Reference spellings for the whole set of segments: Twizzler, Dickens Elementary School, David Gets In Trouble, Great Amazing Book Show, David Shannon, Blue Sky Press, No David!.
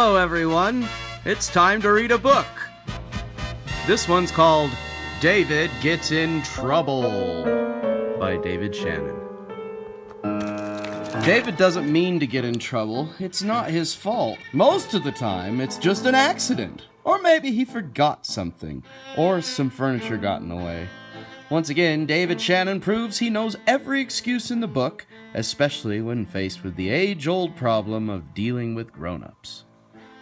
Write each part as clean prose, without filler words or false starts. Hello everyone, it's time to read a book. This one's called David Gets in Trouble by David Shannon. David doesn't mean to get in trouble. It's not his fault. Most of the time, it's just an accident. Or maybe he forgot something, or some furniture gotten away. Once again, David Shannon proves he knows every excuse in the book, especially when faced with the age-old problem of dealing with grown-ups.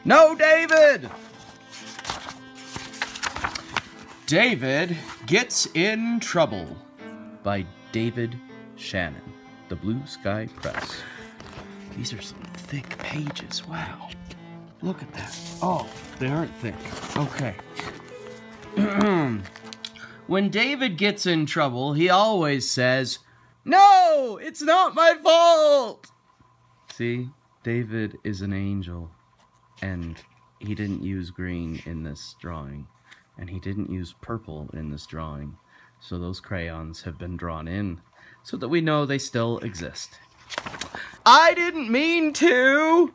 No, David! David Gets in Trouble by David Shannon, the Blue Sky Press. These are some thick pages, wow. Look at that. Oh, they aren't thick. Okay. When David gets in trouble, he always says, "No, it's not my fault!" See, David is an angel, and he didn't use green in this drawing, and he didn't use purple in this drawing, so those crayons have been drawn in, so that we know they still exist. I didn't mean to!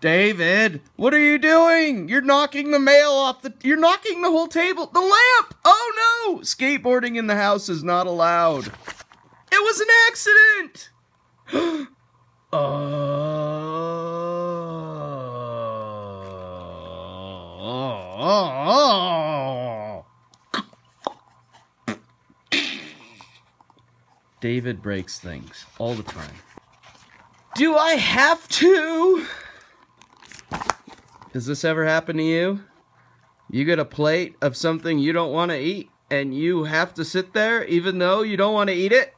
David, what are you doing? You're knocking the mail off the... You're knocking the whole table... The lamp! Oh no! Skateboarding in the house is not allowed. It was an accident! David breaks things all the time. Do I have to? Does this ever happen to you? You get a plate of something you don't want to eat, and you have to sit there even though you don't want to eat it?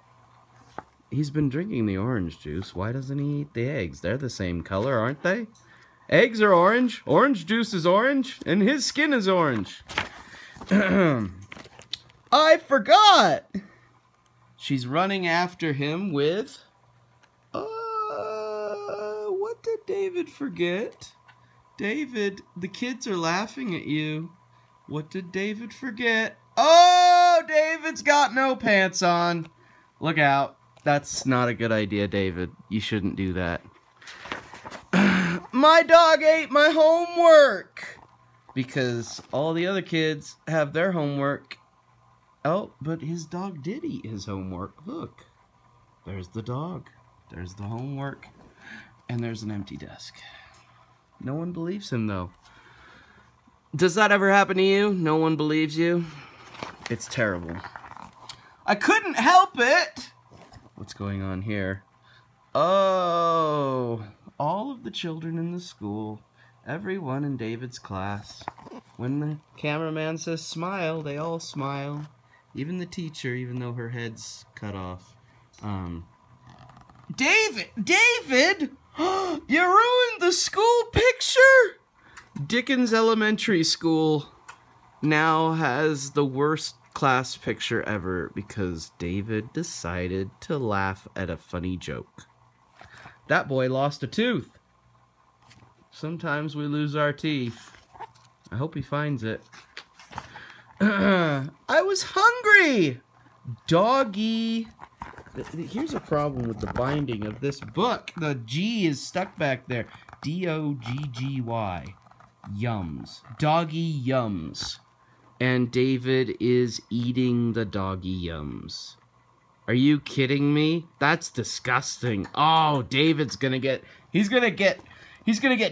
He's been drinking the orange juice. Why doesn't he eat the eggs? They're the same color, aren't they? Eggs are orange. Orange juice is orange. And his skin is orange. I forgot! She's running after him with... what did David forget? David, the kids are laughing at you. What did David forget? Oh, David's got no pants on. Look out. That's not a good idea, David. You shouldn't do that. My dog ate my homework. Because all the other kids have their homework. Oh, but his dog did eat his homework. Look. There's the dog. There's the homework. And there's an empty desk. No one believes him, though. Does that ever happen to you? No one believes you? It's terrible. I couldn't help it! What's going on here? Oh, all of the children in the school, everyone in David's class. When the cameraman says smile, they all smile. Even the teacher, even though her head's cut off. David! David! You ruined the school picture! Dickens Elementary School now has the worst class picture ever because David decided to laugh at a funny joke. That boy lost a tooth. Sometimes we lose our teeth. I hope he finds it. I was hungry! Doggy... Here's a problem with the binding of this book. The G is stuck back there. D-O-G-G-Y. Yums. Doggy yums. And David is eating the doggy yums. Are you kidding me? That's disgusting. Oh, David's gonna get... He's gonna get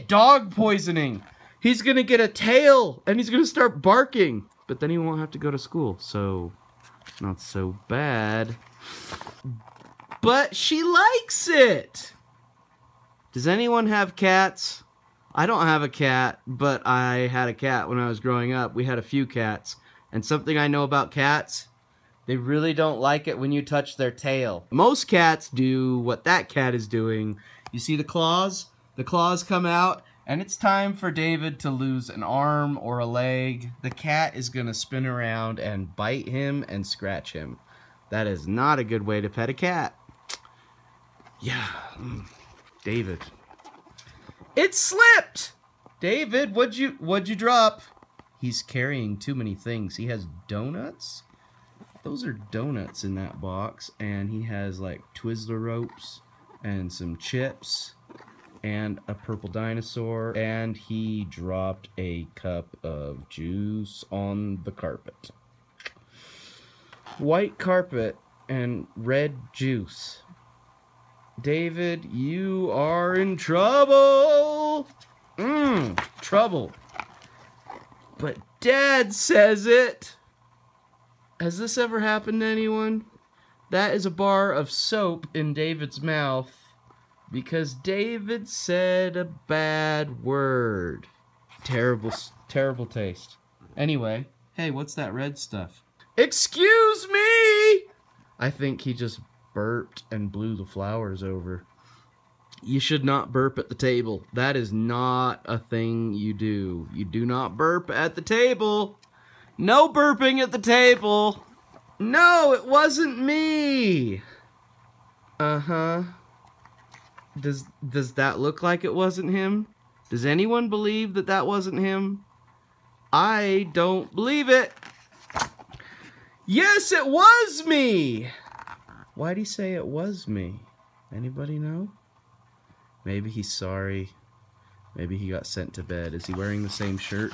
dog poisoning. He's gonna get a tail. And he's gonna start barking. But then he won't have to go to school. So, not so bad. But she likes it! Does anyone have cats? I don't have a cat, but I had a cat when I was growing up. We had a few cats. And something I know about cats, they really don't like it when you touch their tail. Most cats do what that cat is doing. You see the claws? The claws come out, and it's time for David to lose an arm or a leg. The cat is gonna spin around and bite him and scratch him. That is not a good way to pet a cat. Yeah. David. It slipped! David, what'd you drop? He's carrying too many things. He has donuts? Those are donuts in that box. And he has like Twizzler ropes and some chips and a purple dinosaur, and he dropped a cup of juice on the carpet. White carpet and red juice. David, you are in trouble! Trouble. But Dad says it! Has this ever happened to anyone? That is a bar of soap in David's mouth because David said a bad word. Terrible, terrible taste. Anyway, hey, what's that red stuff? Excuse me! I think he just burped and blew the flowers over. You should not burp at the table. That is not a thing you do. You do not burp at the table. No burping at the table. No, it wasn't me. Uh-huh. Does that look like it wasn't him? Does anyone believe that that wasn't him? I don't believe it. Yes, it was me. Why'd he say it was me? Anybody know? Maybe he's sorry. Maybe he got sent to bed. Is he wearing the same shirt?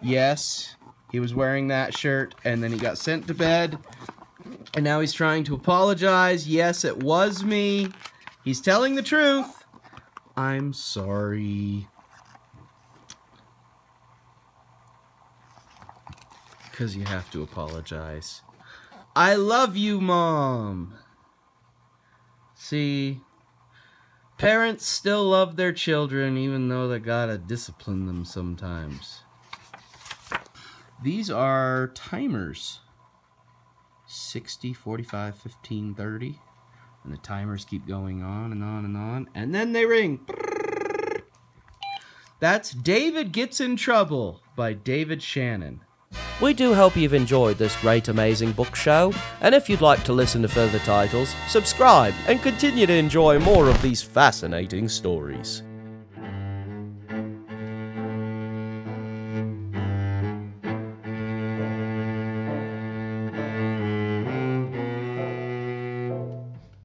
Yes, he was wearing that shirt, and then he got sent to bed, and now he's trying to apologize. Yes, it was me. He's telling the truth. I'm sorry. Because you have to apologize. I love you, Mom. See, parents still love their children, even though they gotta discipline them sometimes. These are timers, 60, 45, 15, 30, and the timers keep going on and on and on, and then they ring. That's David Gets in Trouble by David Shannon. We do hope you've enjoyed this great, amazing book show, and if you'd like to listen to further titles, subscribe and continue to enjoy more of these fascinating stories.